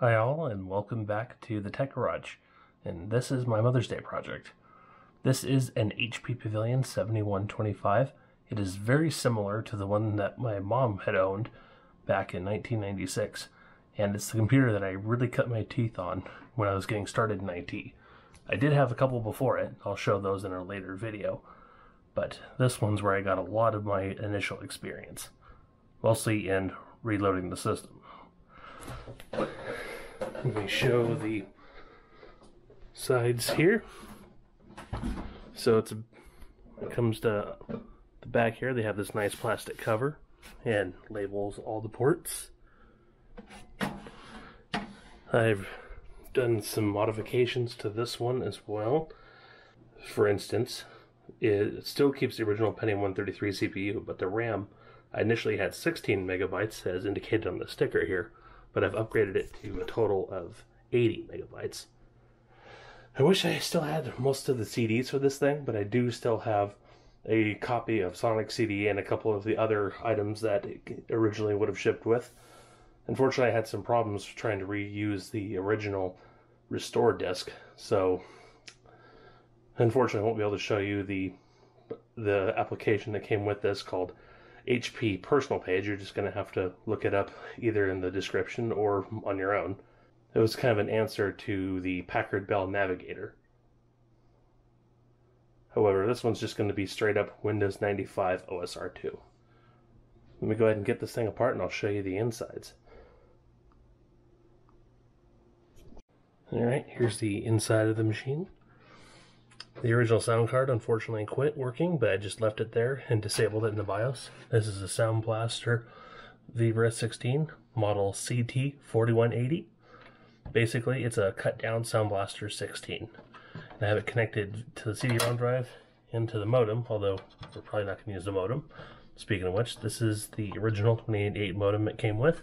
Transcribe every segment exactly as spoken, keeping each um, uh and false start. Hi all, and welcome back to the Tech Garage, and this is my Mother's Day project. This is an H P Pavilion seventy-one twenty-five. It is very similar to the one that my mom had owned back in nineteen ninety-six, and it's the computer that I really cut my teeth on when I was getting started in I T. I did have a couple before it, I'll show those in a later video, but this one's where I got a lot of my initial experience, mostly in reloading the system. Let me show the sides here. So it's a, it comes to the back here. They have this nice plastic cover and labels all the ports. I've done some modifications to this one as well. For instance, it still keeps the original Pentium one thirty-three C P U, but the RAM I initially had sixteen megabytes, as indicated on the sticker here. But I've upgraded it to a total of eighty megabytes. I wish I still had most of the C Ds for this thing, but I do still have a copy of Sonic C D and a couple of the other items that it originally would have shipped with. Unfortunately, I had some problems trying to reuse the original restore disc, so unfortunately I won't be able to show you the, the application that came with this called H P Personal Page. You're just going to have to look it up either in the description or on your own. It was kind of an answer to the Packard Bell Navigator. However, this one's just going to be straight up Windows ninety-five O S R two. Let me go ahead and get this thing apart and I'll show you the insides. Alright, here's the inside of the machine. The original sound card unfortunately quit working, but I just left it there and disabled it in the BIOS. This is a Sound Blaster ViBRA sixteen, model C T forty-one eighty. Basically, it's a cut-down Sound Blaster sixteen. And I have it connected to the C D ROM drive and to the modem, although we're probably not going to use the modem. Speaking of which, this is the original twenty-eight eighty modem it came with.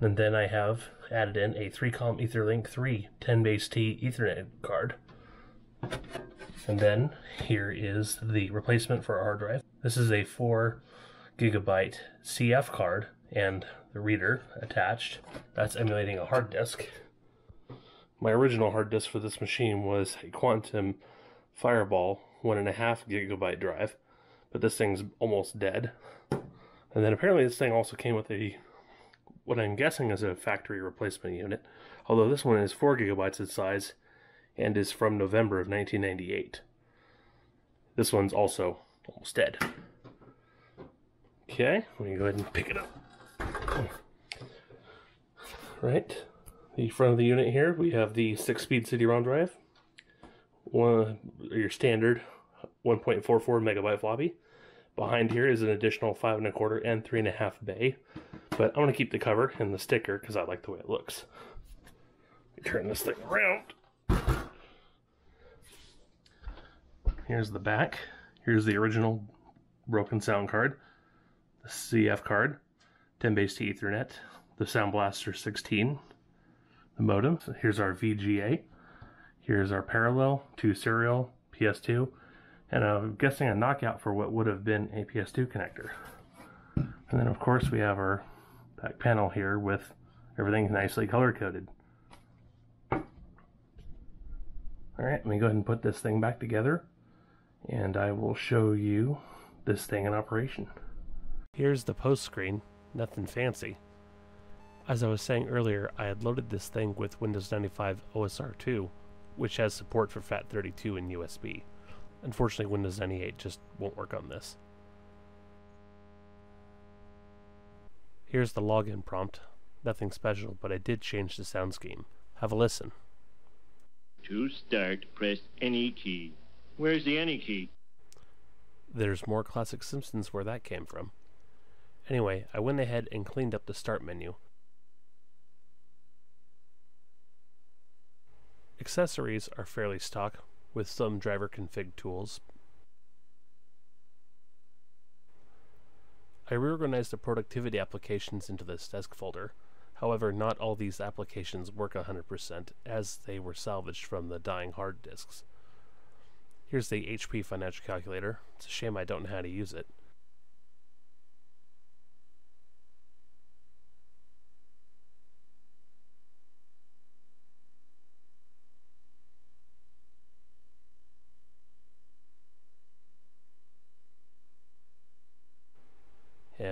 And then I have added in a three COM Etherlink three ten base T Ethernet card. And then here is the replacement for our hard drive. This is a four gigabyte C F card and the reader attached. That's emulating a hard disk. My original hard disk for this machine was a Quantum Fireball one point five gigabyte drive, but this thing's almost dead. And then apparently this thing also came with a, what I'm guessing is a factory replacement unit, although this one is four gigabytes in size and is from November of nineteen ninety-eight. This one's also almost dead. Okay, let me go ahead and pick it up. Right, the front of the unit here, we have the six-speed C D ROM drive, one, your standard one point four four megabyte floppy. Behind here is an additional five and a quarter and three and a half bay, but I'm gonna keep the cover and the sticker because I like the way it looks. Let me turn this thing around. Here's the back. Here's the original broken sound card, the C F card, ten base T Ethernet, the Sound Blaster sixteen, the modem. So here's our V G A. Here's our parallel to serial P S two, and I'm guessing a knockout for what would have been a P S two connector. And then of course we have our back panel here with everything nicely color coded. All right, let me go ahead and put this thing back together, and I will show you this thing in operation. Here's the post screen, nothing fancy. As I was saying earlier, I had loaded this thing with Windows ninety-five O S R two, which has support for FAT thirty-two and U S B. Unfortunately, Windows ninety-eight just won't work on this. Here's the login prompt. Nothing special, but I did change the sound scheme. Have a listen. To start, press any key. Where's the any key? There's more classic Simpsons where that came from. Anyway, I went ahead and cleaned up the start menu. Accessories are fairly stock, with some driver config tools. I reorganized the productivity applications into this desk folder. However, not all these applications work one hundred percent, as they were salvaged from the dying hard disks. Here's the H P financial calculator. It's a shame I don't know how to use it.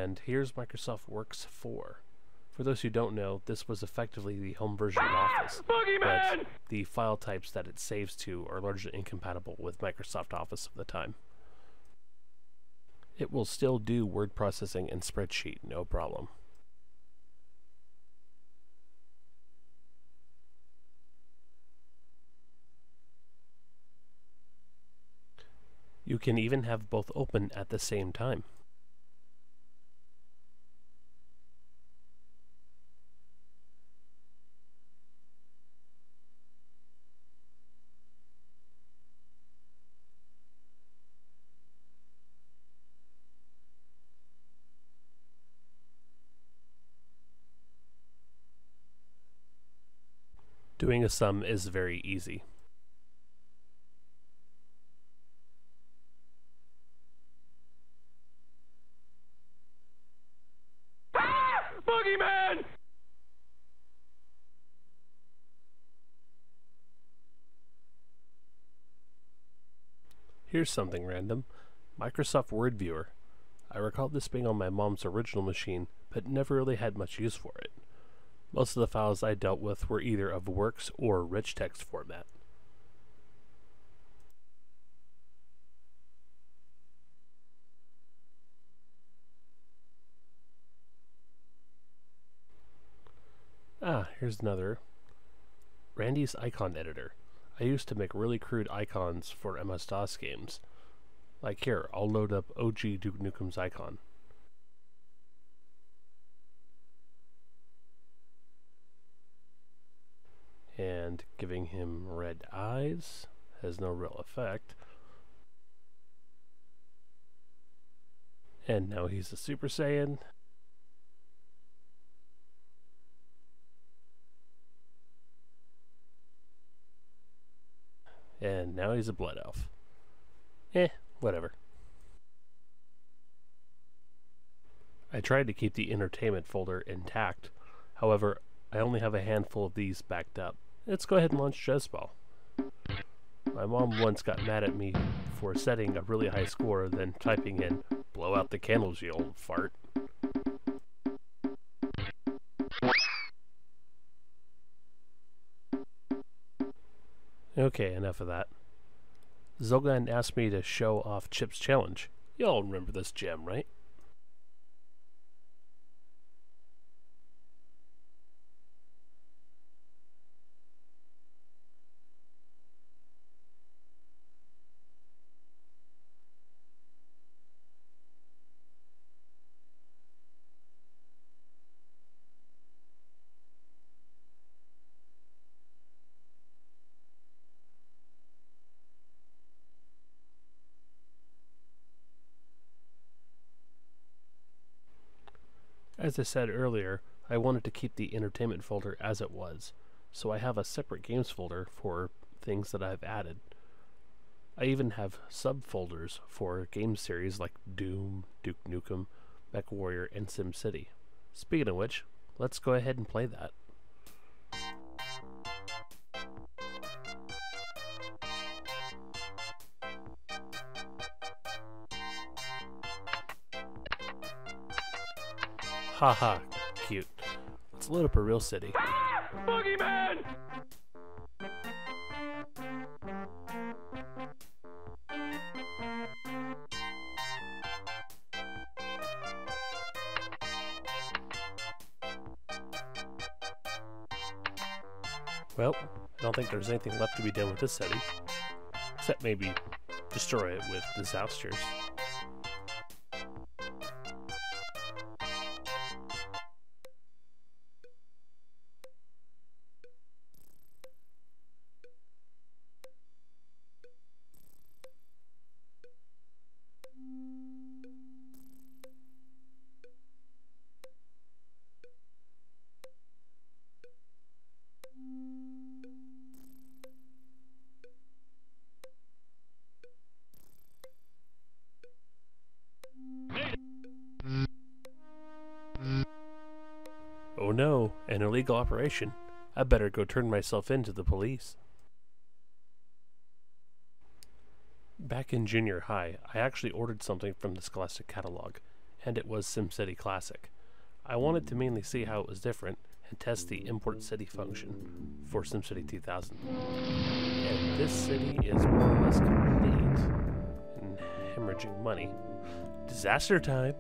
and here's Microsoft Works four. For those who don't know, this was effectively the home version of Office, but the file types that it saves to are largely incompatible with Microsoft Office of the time. It will still do word processing and spreadsheet, no problem. You can even have both open at the same time. Doing a sum is very easy. Here's something random, Microsoft Word Viewer. I recall this being on my mom's original machine, but never really had much use for it. Most of the files I dealt with were either of Works or rich text format. Ah, here's another. Randy's icon editor. I used to make really crude icons for M S DOS games. Like here, I'll load up O G Duke Nukem's icon. And giving him red eyes has no real effect. And now he's a Super Saiyan. And now he's a blood elf. Eh, whatever. I tried to keep the entertainment folder intact, however, I only have a handful of these backed up. Let's go ahead and launch Jezz Ball. My mom once got mad at me for setting a really high score, then typing in, "Blow out the candles, you old fart." Okay, enough of that. Zogan asked me to show off Chip's challenge. Y'all remember this gem, right? As I said earlier, I wanted to keep the entertainment folder as it was, so I have a separate games folder for things that I've added. I even have subfolders for game series like Doom, Duke Nukem, MechWarrior, and SimCity. Speaking of which, let's go ahead and play that. Haha, cute. Let's load up a real city. Ah, boogeyman! Well, I don't think there's anything left to be done with this city. Except maybe destroy it with disasters. Oh no, an illegal operation. I better go turn myself in to the police. Back in junior high, I actually ordered something from the Scholastic catalog. and it was SimCity Classic. I wanted to mainly see how it was different and test the import city function for SimCity two thousand. And this city is more or less complete and hemorrhaging money. Disaster time!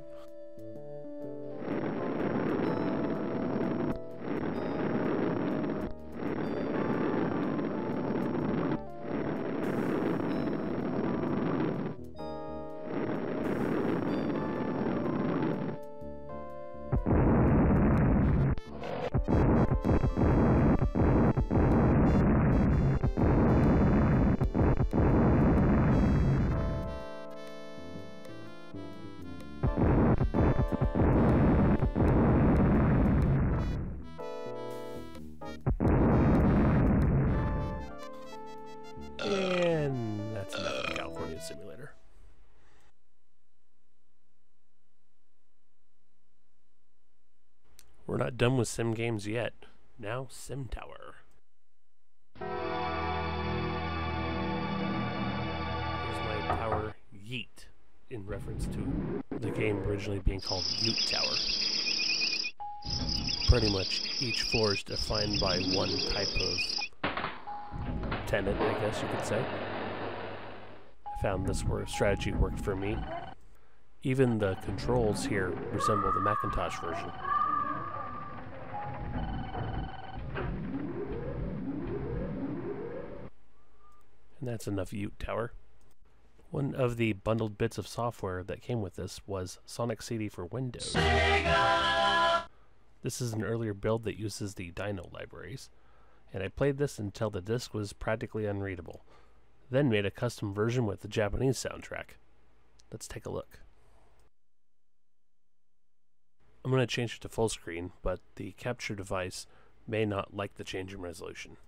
We're not done with sim games yet. Now, Sim Tower. Here's my tower, Yeet, in reference to the game originally being called Yoot Tower. Pretty much each floor is defined by one type of tenant, I guess you could say. I found this strategy worked for me. Even the controls here resemble the Macintosh version. And that's enough Yoot Tower. One of the bundled bits of software that came with this was Sonic C D for Windows. Sega! This is an earlier build that uses the Dino libraries, and I played this until the disc was practically unreadable, then made a custom version with the Japanese soundtrack. Let's take a look. I'm going to change it to full screen, but the capture device may not like the change in resolution.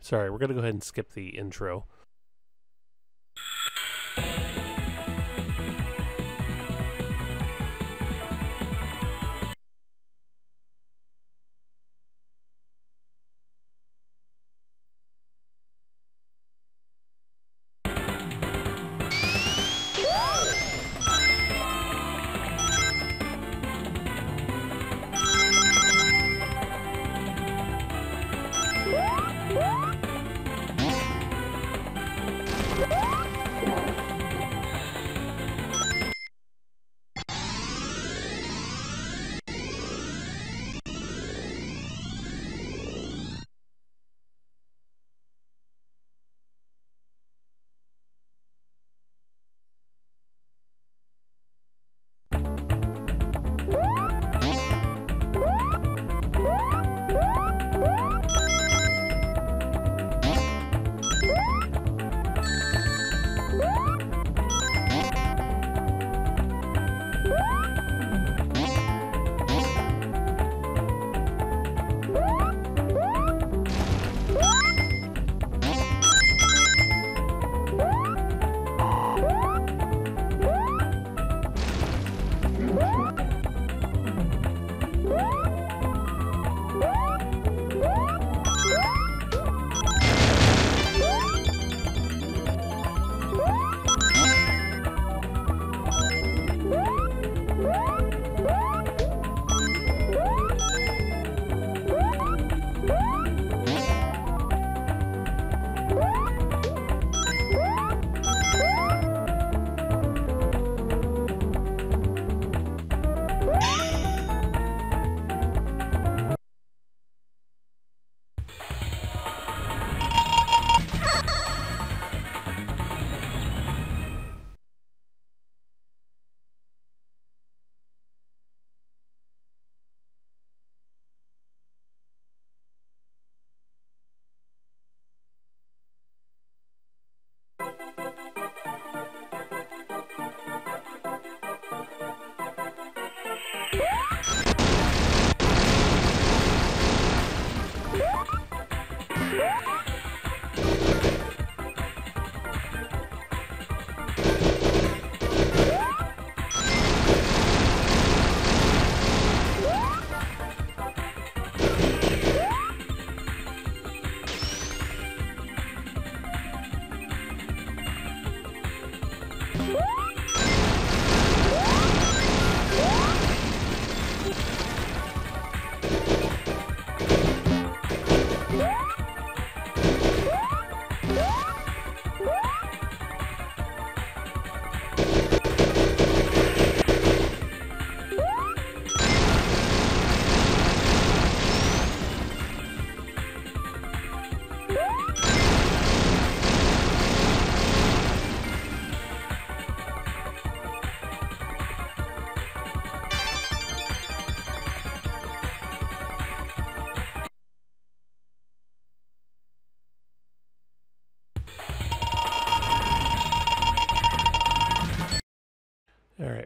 Sorry, we're going to go ahead and skip the intro. What?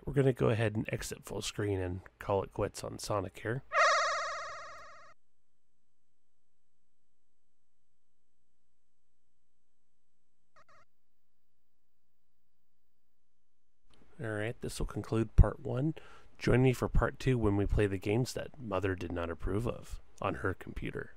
We're going to go ahead and exit full screen and call it quits on Sonic here. Alright, this will conclude part one. Join me for part two when we play the games that Mother did not approve of on her computer.